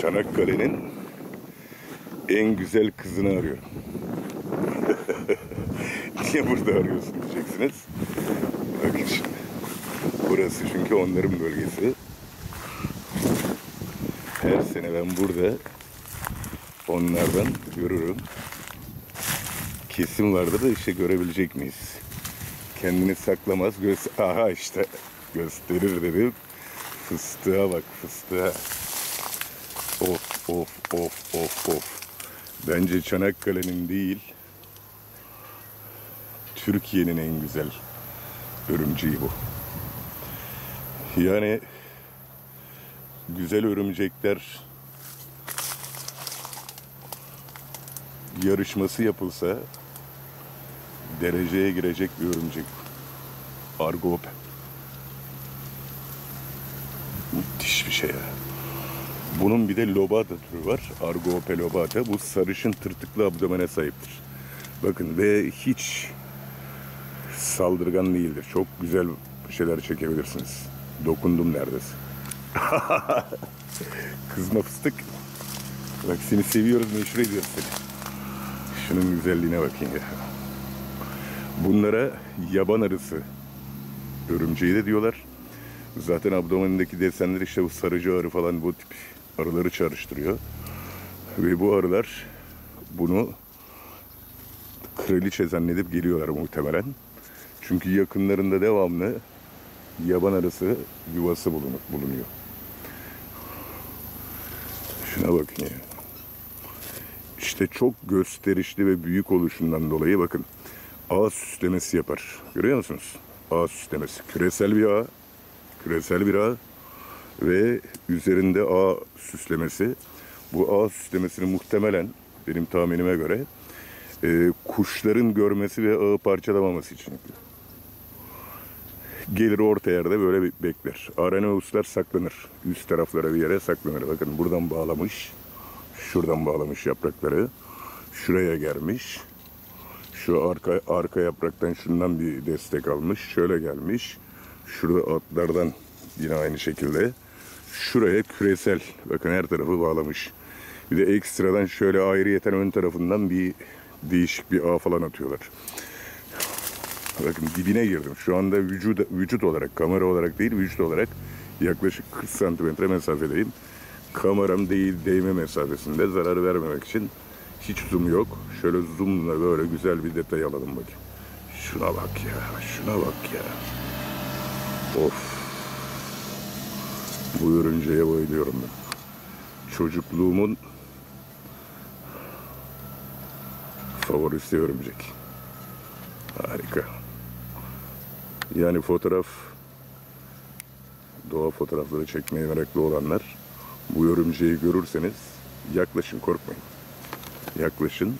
Çanakkale'nin en güzel kızını arıyorum. Niye burada arıyorsun diyeceksiniz. Bakın şimdi. Burası çünkü onların bölgesi. Her sene ben burada onlardan görürüm. Kesim vardır da işte görebilecek miyiz? Kendini saklamaz. Aha işte gösterir dedim. Fıstığa bak, fıstığa. Of of of of of. Bence Çanakkale'nin değil, Türkiye'nin en güzel örümceği bu. Yani güzel örümcekler yarışması yapılsa dereceye girecek bir örümcek. Argiope. Müthiş bir şey ya. Bunun bir de lobata türü var. Argiope lobata. Bu sarışın tırtıklı abdomene sahiptir. Bakın ve hiç saldırgan değildir. Çok güzel şeyler çekebilirsiniz. Dokundum neredeyse. Kızma fıstık. Bak seni seviyoruz, meşhur ediyoruz seni. Şunun güzelliğine bakın ya. Bunlara yaban arısı örümceği de diyorlar. Zaten abdomenindeki desenler işte bu sarıcı arı falan bu tip arıları çağrıştırıyor. Ve bu arılar bunu kraliçe zannedip geliyorlar muhtemelen. Çünkü yakınlarında devamlı yaban arısı yuvası bulunuyor. Şuna bakın ya. İşte çok gösterişli ve büyük oluşundan dolayı bakın ağ süslemesi yapar. Görüyor musunuz? Ağ süslemesi. Küresel bir ağ. Küresel bir ağ ve üzerinde ağ süslemesi. Bu ağ süslemesini muhtemelen benim tahminime göre kuşların görmesi ve ağı parçalamaması için yapıyor. Gelir orta yerde böyle bekler. Araneuslar saklanır. Üst taraflara bir yere saklanır. Bakın buradan bağlamış. Şuradan bağlamış yaprakları. Şuraya gelmiş. Şu arka yapraktan şundan bir destek almış. Şöyle gelmiş. Şurada atlardan yine aynı şekilde. Şuraya küresel. Bakın her tarafı bağlamış. Bir de ekstradan şöyle ayrıyeten ön tarafından bir değişik bir ağ falan atıyorlar. Bakın dibine girdim. Şu anda vücut olarak, kamera olarak değil, vücut olarak yaklaşık 40 santimetre mesafedeyim. Kameram değil, değme mesafesinde zarar vermemek için hiç zoom yok. Şöyle zoomla böyle güzel bir detay alalım bakayım. Şuna bak ya, şuna bak ya. Of. Bu örümceğe bayılıyorum ben. Çocukluğumun favorisi örümcek. Harika. Yani fotoğraf, doğa fotoğrafları çekmeye meraklı olanlar bu örümceği görürseniz yaklaşın, korkmayın. Yaklaşın.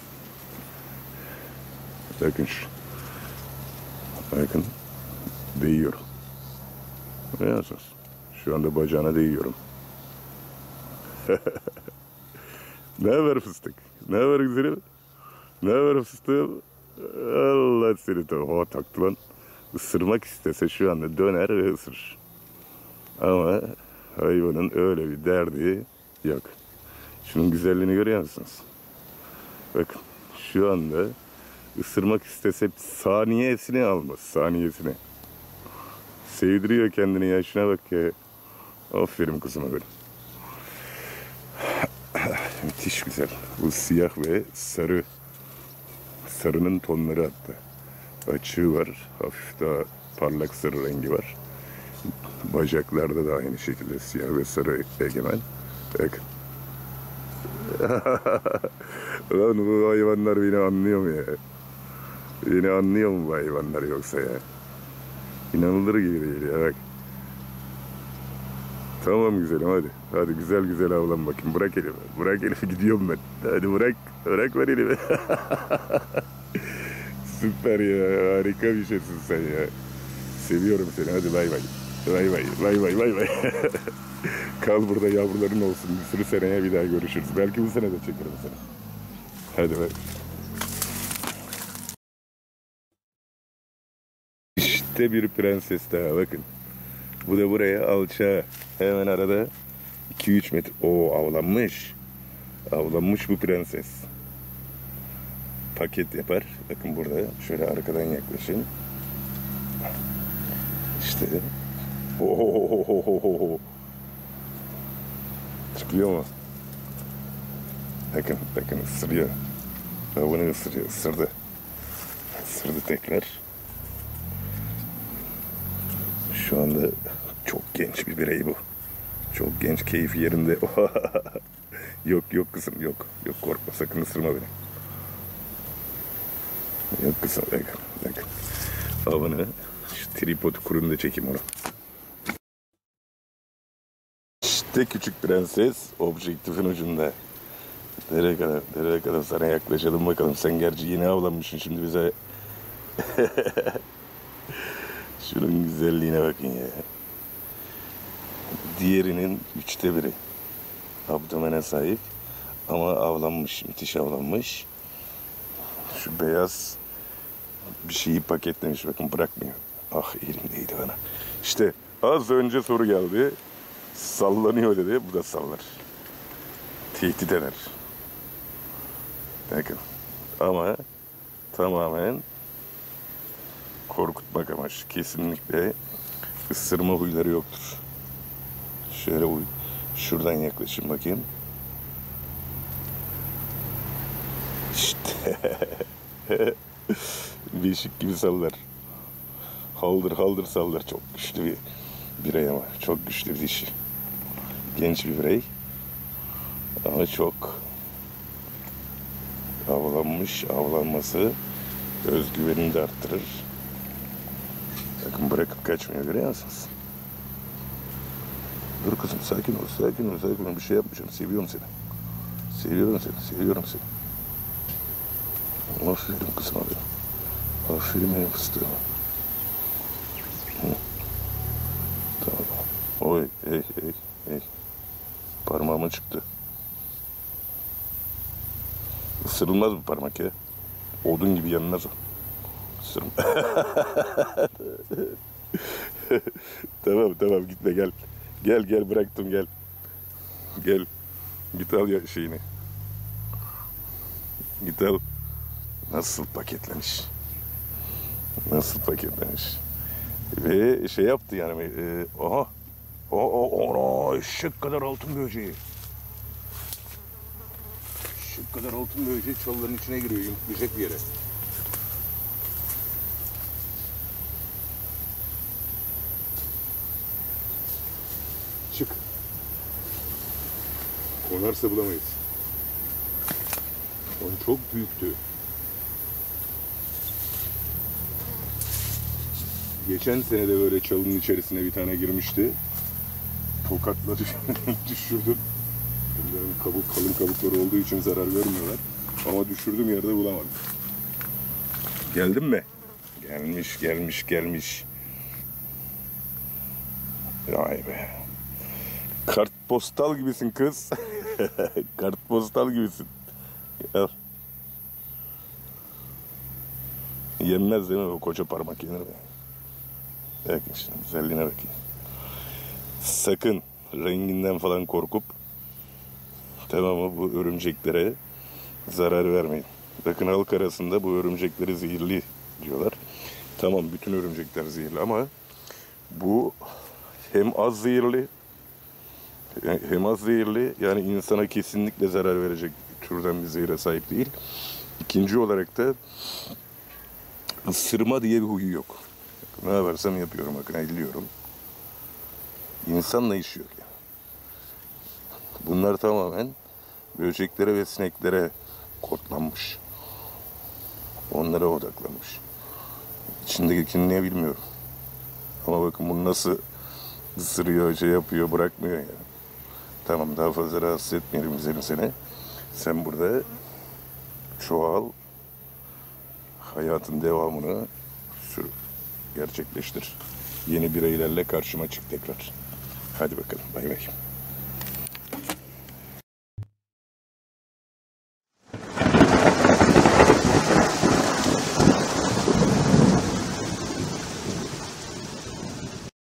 Bakın şu. Bakın. Değiyorum. Ne yapıyorsunuz? Şu anda bacağına değiyorum. Ne haber fıstık? Ne haber güzelim? Ne haber fıstığım? Allah seni tamam. O taktı lan. Isırmak istese şu anda döner ve ısırır. Ama hayvanın öyle bir derdi yok. Şunun güzelliğini görüyor musunuz? Bakın şu anda ısırmak istese saniyesini almaz. Saniyesini. Sevdiriyor kendini ya. Şuna bak ya. Aferin kızıma benim. Müthiş güzel. Bu siyah ve sarı. Sarının tonları hatta. Açığı var. Hafif daha parlak sarı rengi var. Bacaklarda da aynı şekilde siyah ve sarı egemen. Bakın. Lan bu hayvanlar beni anlıyor mu ya? Beni anlıyor mu bu hayvanlar yoksa ya? İnanılır gibi değil ya bak. Tamam güzelim hadi. Hadi güzel güzel avlan bakayım. Bırak elimi. Bırak elimi, gidiyorum ben. Hadi bırak. Bırak ver elimi. Süper ya. Harika bir şeysin sen ya. Seviyorum seni. Hadi bay bay. Bay bay. Bay bay bay bay. Kal burada, yavruların olsun. Bir sürü seneye bir daha görüşürüz. Belki bu sene de çekerim seni. Hadi bay. İşte bir prenses daha bakın. Bu da buraya alça. Hemen arada 2-3 metre. Oo, avlanmış. Avlanmış bu prenses. Paket yapar. Bakın burada. Şöyle arkadan yaklaşayım. İşte. Ohohohohoho. Çıkıyor mu? Bakın, bakın ısırıyor. Bunu ısırıyor. Isırdı. Isırdı tekrar. Şu anda çok genç bir birey bu. Çok genç, keyfi yerinde. Yok yok kızım, yok. Yok, korkma, sakın ısırma beni. Yok kızım, bak bak. Avını, şu tripod kurun da çekeyim onu. İşte küçük prenses objektifin ucunda. Nereye kadar, nereye kadar sana yaklaşalım bakalım. Sen gerçi yeni avlanmışsın şimdi bize. Şunun güzelliğine bakın ya. Diğerinin 3'te 1'i. Abdomene sahip. Ama avlanmış, müthiş avlanmış. Şu beyaz bir şeyi paketlemiş. Bakın bırakmıyor. Ah, elimdeydi bana. İşte az önce soru geldi. Sallanıyor dedi. Bu da sallar. Tehdit eder. Bakın. Ama tamamen korkutmak amaçlı. Kesinlikle ısırma huyları yoktur. Şöyle uy. Şuradan yaklaşayım bakayım. İşte. Beşik gibi sallar. Haldır haldır sallar. Çok güçlü bir birey ama. Çok güçlü bir dişi. Genç bir birey. Ama çok avlanmış. Avlanması özgüvenini de arttırır. Bakın bırakıp kaçmıyor. Görüyor musunuz? Dur kızım, sakin ol, sakin ol, sakin ol. Bir şey yapmayacağım. Seviyorum seni. Seviyorum seni, seviyorum seni. Aferin kızım, aferin. Aferin benim fıstığıma. Tamam. Oy, ey, ey, ey. Parmağıma çıktı. Isırılmaz bu parmak ya. Odun gibi yanmaz o. Tamam tamam, gitme, gel. Gel gel, bıraktım, gel. Gel. Git al ya şeyini. Git al. Nasıl paketlemiş. Nasıl paketlemiş. Ve şey yaptı yani. Aha. O eşek kadar altın böceği. Eşek kadar altın böceği çalıların içine giriyor. Yumurtlayacak bir yere. Çık. Konarsa bulamayız. Onun çok büyüktü. Geçen sene de böyle çalının içerisine bir tane girmişti. Tokatla düşürdüm. Bunların kabuk, kalın kabukları olduğu için zarar görmüyorlar. Ama düşürdüğüm yerde bulamadım. Geldin mi? Gelmiş, gelmiş, gelmiş. Vay be. Kartpostal gibisin kız. Kartpostal gibisin. Al. Yenmez değil mi? O koca parmak yenir mi? Bakın şimdi güzelliğine bakayım. Sakın renginden falan korkup, tamam mı, bu örümceklere zarar vermeyin. Bakın halk arasında bu örümcekleri zehirli diyorlar. Tamam, bütün örümcekler zehirli ama bu hem az zehirli, hem az zehirli, yani insana kesinlikle zarar verecek türden bir zehire sahip değil. İkinci olarak da ısırma diye bir huyu yok. Ne yaparsam yapıyorum, bakın elliyorum. İnsanla işi yok yani. Bunlar tamamen böceklere ve sineklere kodlanmış. Onlara odaklanmış. İçindekini ne bilmiyorum. Ama bakın bunu nasıl ısırıyor, şey yapıyor, bırakmıyor yani. Tamam, daha fazla rahatsız etmeyelim güzelim seni. Sen burada çoğal, hayatın devamını gerçekleştir. Yeni bireylerle karşıma çık tekrar. Hadi bakalım, bay bay.